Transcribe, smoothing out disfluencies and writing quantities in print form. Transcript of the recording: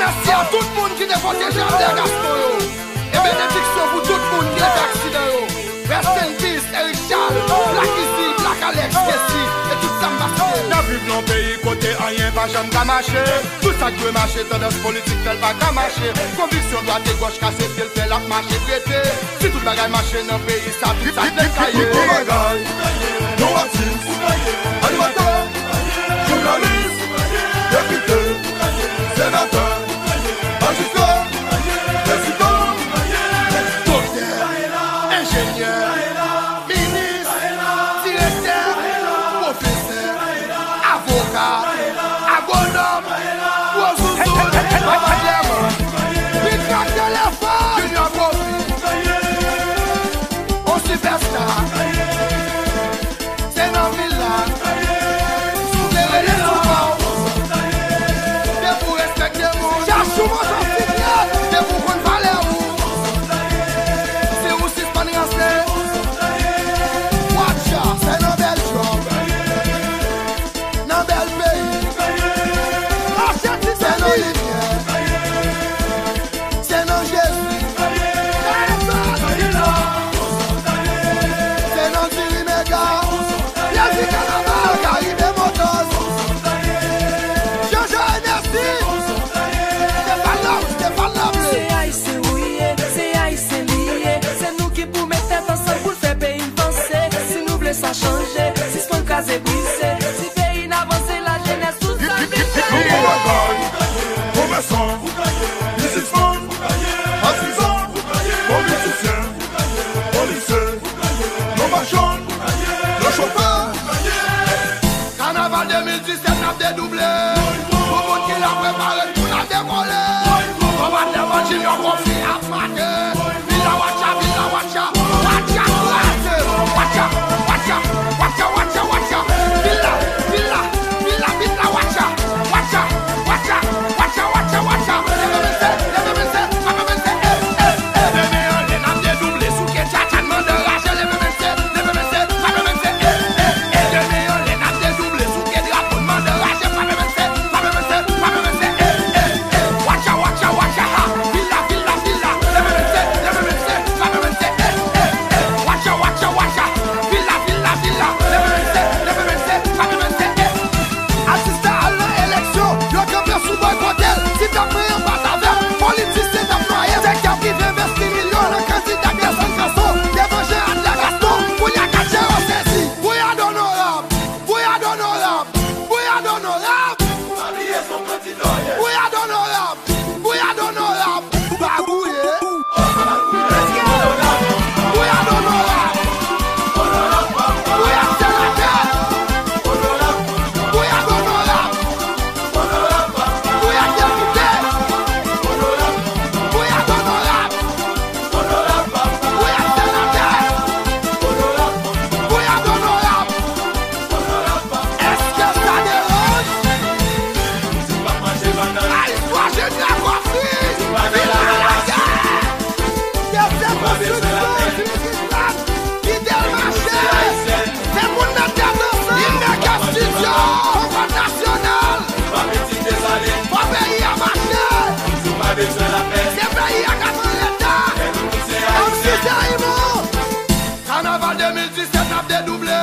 dynastie à tout le monde qui défend les gens de Gaston. Et bénédiction pour tout le monde qui est accident. Rest in peace, Eric Charles, Black Izzy, Black Alex, Messi, et tout ça marché. N'a vu dans le pays côté rien, pas jamais qu'à marcher. Tout ça qui veut marcher, tendance politique, tel pas qu'à marcher. Conviction droite et gauche, cassée, si elle fait la marche et traité. Si tout le bagage marche dans le pays, ça tue, ça tue, ça tue. Non artiste, animateur, journaliste, député, sénateur, magistrat, président, docteur, ingénieur, ministre, directeur, professeur, avocat, agronome, on superstar. Carnaval 2017 a dédoublé.